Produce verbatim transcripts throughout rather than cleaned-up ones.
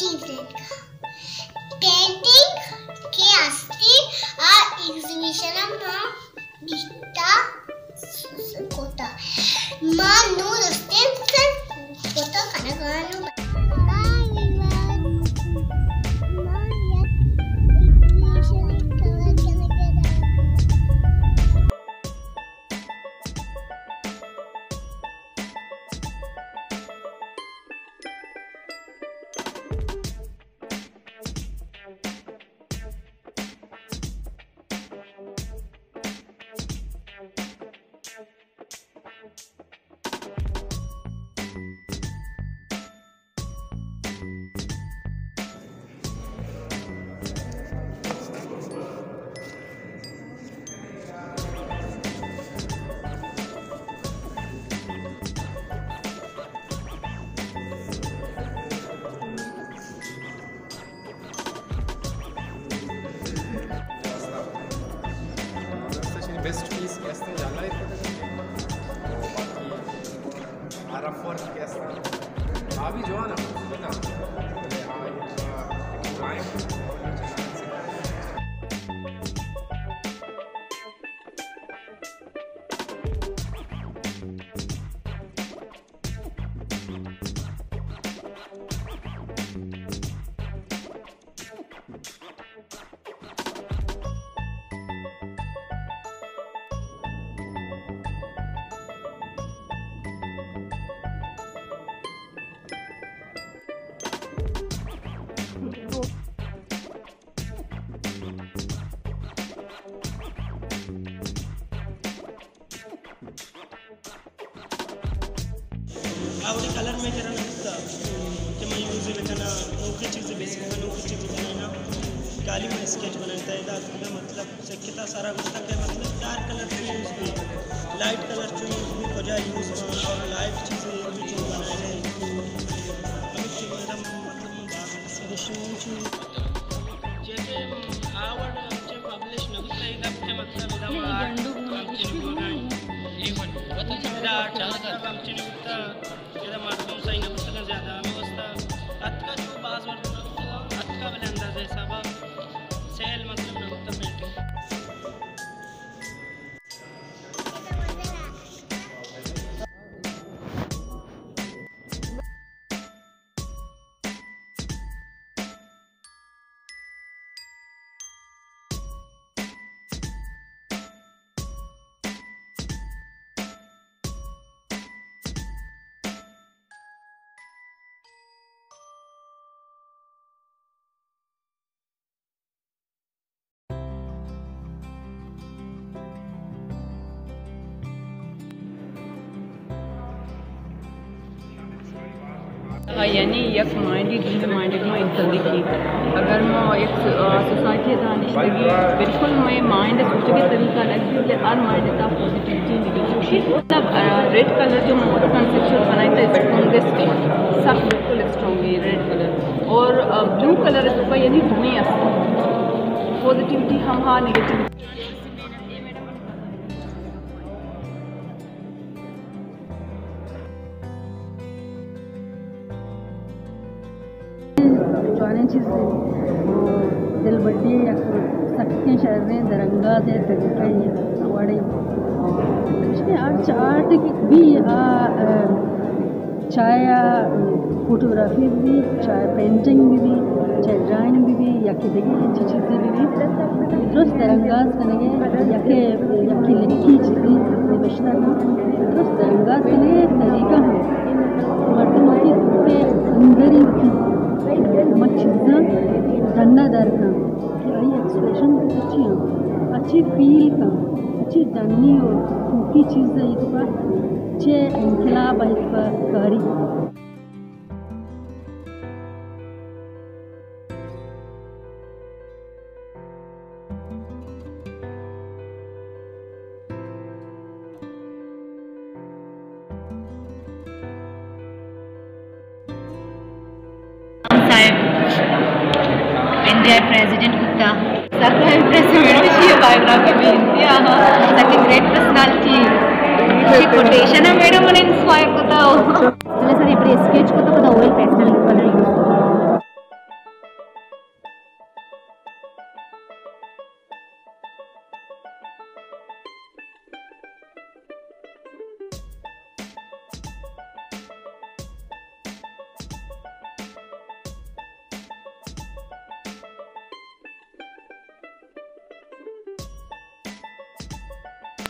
Cleveland का painting के अस्तित्व और एग्जीबिशन में बीता कोता मानो रस्तेंसन कोता खाना खाना बेस्ट पीस कैसे जाला आराफर कैसे आ भी जो है ना ना ड्राइंग आवडे कलर में जरा लगता कि मैं यूज़ करना नौकरी चीज़ें बेसिक में नौकरी चीज़ें बनाना गाली में स्केच बनाता है दाद का मतलब से कितना सारा कुछ तक है मतलब डार्क कलर चूज़ भी लाइट कलर चूज़ भी हो जाए यूज़ और लाइट चीज़ें भी चूज़ बनाए जाए अभी की मतलब मतलब डिशूज़ जैसे आवड जब पब्लिश नवीन लाइन अब के मतलब इधर यानी एक माइंडेड जिस माइंडेड में इंतज़ार की अगर मैं एक सोसाइटी दानिश लगी बिल्कुल मैं माइंड सोच के तरीका लगती है और माइंड तब पॉजिटिव चीज़ निकलती है मतलब रेड कलर जो मोटर कंसेप्चुअल बनाया था इस स्ट्रॉन्गेस्ट सब बिल्कुल स्ट्रॉन्ग है रेड कलर और ब्लू कलर इस पर यानी धुएँ पॉजिटिविटी हम हाँ निगेटिविटी चीज़ें दिल बड़ी या सकते शहरें दरंगा से तरीका ये बड़े इसमें आर्ट चार्ट भी चाहे फोटोग्राफी भी चाहे पेंटिंग भी भी चाहे ड्राइंग भी भी या कि देखिए चीज़ें भी भी दुरुस्त दरंगाज करेंगे या कि या कि लिखी चीज़ें निवेशना का दुरुस्त दरंगाज करने तरीका है मर्दों की पे अंदर ही मच्छीज़ा ठंडा दर का कि आई एक्सप्रेशन अच्छी हो अच्छी फील का अच्छी डनी हो क्योंकि चीज़ें एक बार अच्छे इनकलाब एक बार कारी President Gupta. Surprise President, she is biographer. Yeah, such a great personality. She quotation, I made her inspire. Kota. Chale sari, pre sketch kota kota oil pastel likhwana hai.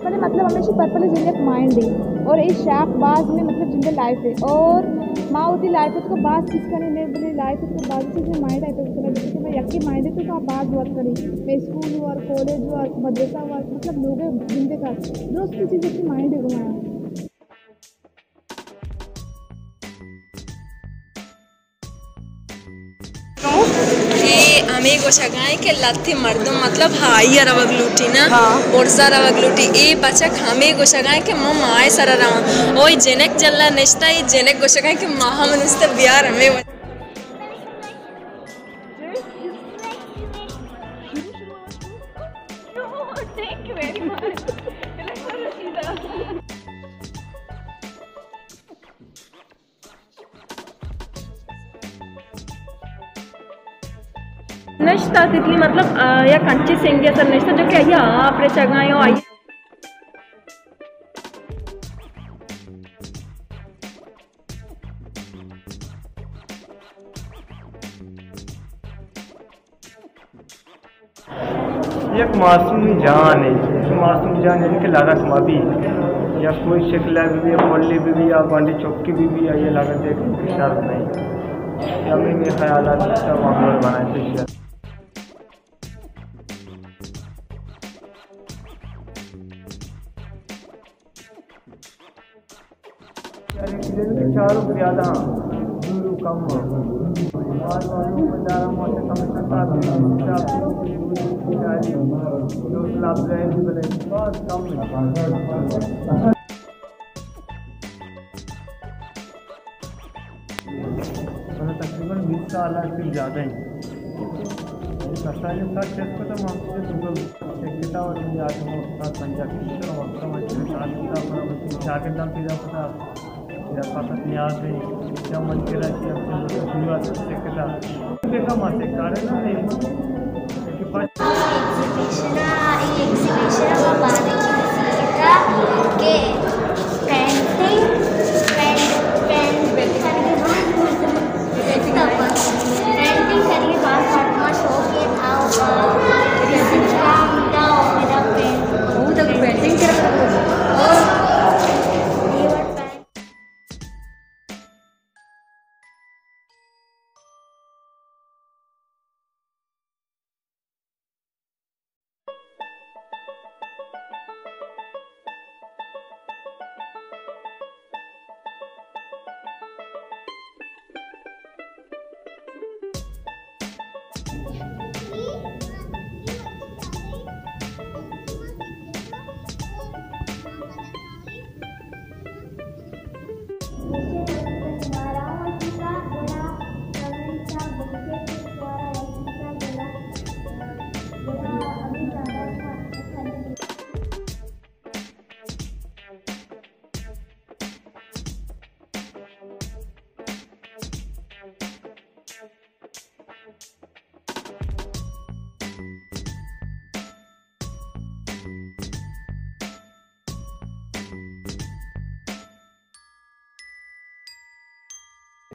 मैंने मतलब हमेशा पर्पल इज इंडिया माइंड है और इस शाप बाज में मतलब जिंदा लाइफ है और माँ होती लाइफ उसको बात चीज़ करने ले बोले लाइफ उसको बात चीज़ माइंड आई तो उसको मैं यकी माइंड है तो आप बात बात करें मैं स्कूल हुआ और कॉलेज हुआ और मदरसा हुआ मतलब लोग जिंदे का जो उसकी चीज़ उसकी माइंड है घुमाया। हमें कुछ आगाए के लत्थी मर्दों मतलब हाई अरवग लूटी ना हाँ। और सारा अरवग लूटी ये बचक हमें कुछ आगाए के मम आए सारा राम और जेनक जल्ला निश्ता ये जेनक कुछ आगाए के माह मनुष्य बिहार हमें नष्टा तितली मतलब या कंची सिंह या सब नष्टा जो क्या या अपने चगायो आई एक मासूमी जान है एक मासूमी जान है इनके लारा समापी या कोई शिकला भी भी मोल्ले भी भी या गांडी चौकी भी भी या ये लारा देख इशारा नहीं या मेरे ख्याल आता माहौल बनाए थे। चारों ज्यादा दूर कम आज वालों को ज़्यादा मौसम कम संताप चाली जो लाभ रहे भी बने बहुत कम है। मतलब तकरीबन बीस साल से ज़्यादा हैं। सत्ता के साथ चेक को तो मामले दूर किता और आत्मा साथ पंजाब किता और समाज साथ किता पर शागिर्द नाम किता पता न्यास है क्या मन के सकता देखा माते कारण ना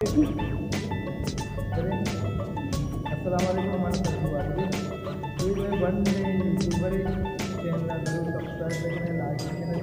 अस्सलामुअलैकुम वन यूट्यूबर चैनल जरूर सब्सक्राइब करने लाइक करने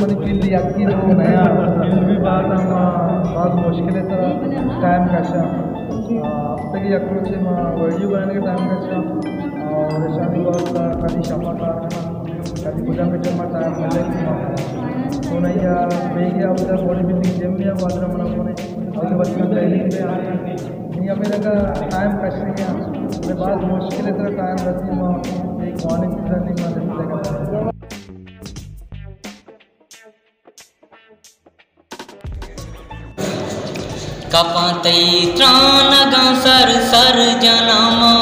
मैंने किल लिया कि वो नया भी बात हम बहुत मुश्किल है सर टाइम कशा अब तक ये अक्रोच में वीडियो बनाने का टाइम कशा और शादी बहुत कभी शामा का कभी पूजा में जमा टाइम मिलेगा तो नहीं यार मैं क्या उधर बॉडी बिल्डिंग जिम में बात रहा मना होने और बस में ट्रेनिंग में नहीं मेरे का टाइम कश नहीं है मैं बहुत मुश्किल है सर टाइम रहती माँ एक मॉर्निंग रनिंग वाले कपतई त्राण गं सर सर जनमा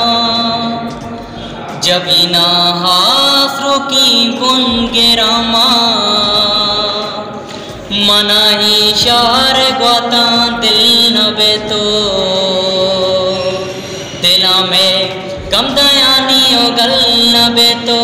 जबिना हास। ki bungerama manahi shar gwata dil na beto dilame gamdayani ogal na beto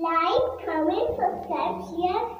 Like, comment, subscribe, share.